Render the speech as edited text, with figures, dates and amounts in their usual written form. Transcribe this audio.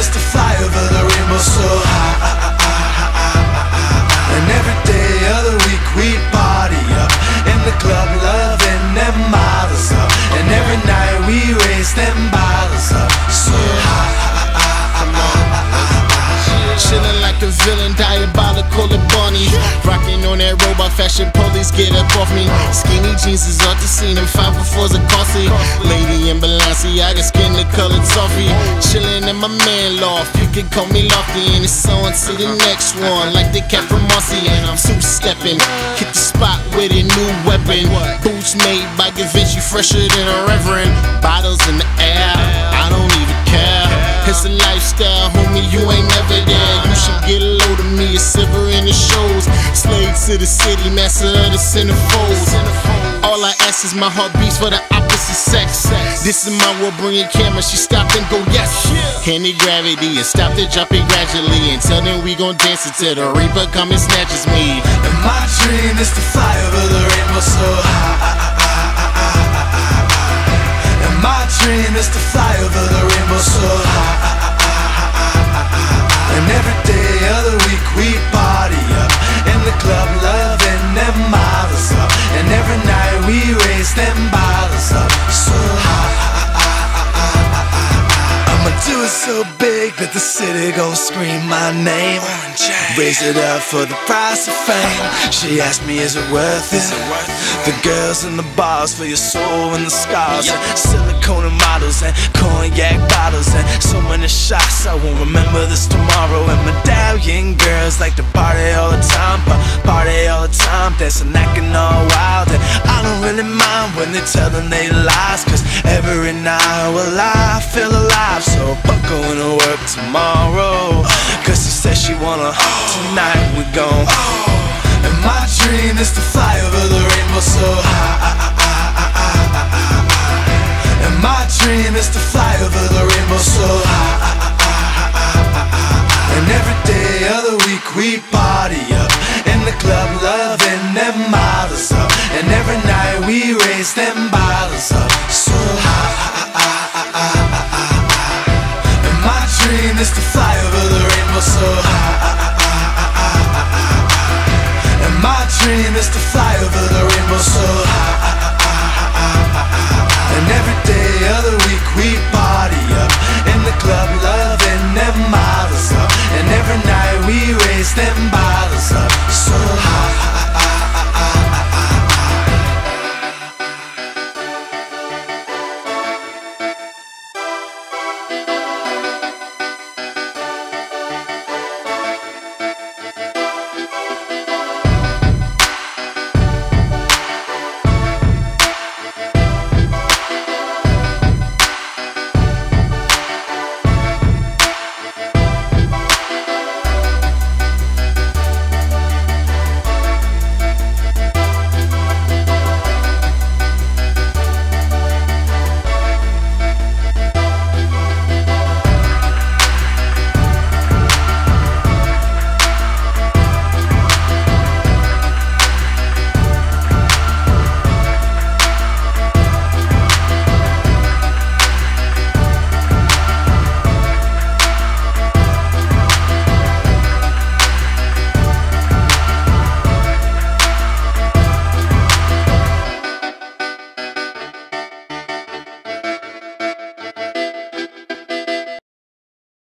is to fly over the rainbow so high. And every day of the week we party up in the club, loving them models up. And every night we raise them bottles up so high. Chilling like a villain, diabolical and bunny. Rocking on that robot fashion, police get up off me. Skinny jeans is hard to see, them 504s are costly. Lady in Balenciaga, skin the colored toffee. Chillin' in my man loft, you can call me Lofty. And it's on to the next one, like the cat from Marcy. And I'm two-steppin', hit the spot with a new weapon. Boots made by Da Vinci, fresher than a reverend. Bottles in the air, I don't even care. It's a lifestyle, homie, you ain't never there. You should get a load of me, a silver in the shows. Slave to the city, master of the centerfolds. All I ask is my heart beats for the opposite sex. This is my world, bring your camera, she stop and go yes. Handy gravity and stop to drop it gradually. Until then we gon' dance until the reaper come and snatches me. And my dream is to fly over the rainbow so high. And my dream is to fly over the rainbow so high. And every day of the week we party up in the club, loving them models up. And every night we raise them bottles up so high. I'ma do it so big that the city gon' scream my name. Raise it up for the price of fame. She asked me, is it worth it? The girls in the bars for your soul and the scars, and silicone and models and cognac bottles and so many shots. I won't remember this tomorrow. And medallion girls like to party all the time, party all the time, dancing, acting all wild. And I don't really mind when they tell them they lies, cause every night, well, I feel alive. So I'm going to work tomorrow, cause she said she wanna. Tonight we gon'. And my dream is to fly over the rainbow so high. And my dream is to fly over the rainbow so high. And every day of the week we party up in the club, loving them models up. And every night we raise them